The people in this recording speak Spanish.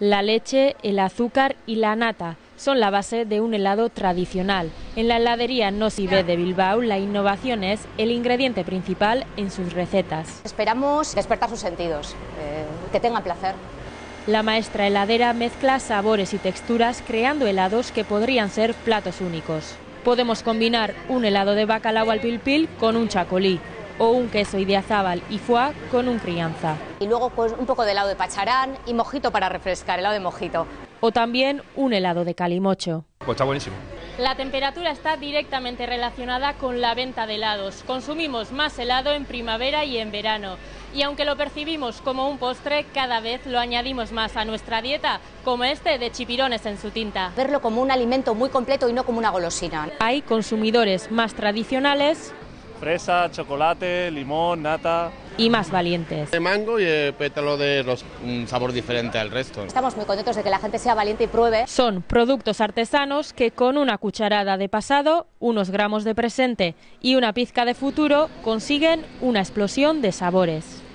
La leche, el azúcar y la nata son la base de un helado tradicional. En la heladería Nosibé de Bilbao, la innovación es el ingrediente principal en sus recetas. Esperamos despertar sus sentidos, que tengan placer. La maestra heladera mezcla sabores y texturas, creando helados que podrían ser platos únicos. Podemos combinar un helado de bacalao al pil pil con un chacolí, o un queso idiazábal y foie con un crianza. Y luego pues, un poco de helado de pacharán y mojito para refrescar, helado de mojito. O también un helado de calimocho. Pues está buenísimo. La temperatura está directamente relacionada con la venta de helados. Consumimos más helado en primavera y en verano. Y aunque lo percibimos como un postre, cada vez lo añadimos más a nuestra dieta, como este de chipirones en su tinta. Verlo como un alimento muy completo y no como una golosina. Hay consumidores más tradicionales, fresa, chocolate, limón, nata, y más valientes, de mango y pétalo de rosa, un sabor diferente al resto. Estamos muy contentos de que la gente sea valiente y pruebe. Son productos artesanos que con una cucharada de pasado, unos gramos de presente y una pizca de futuro consiguen una explosión de sabores.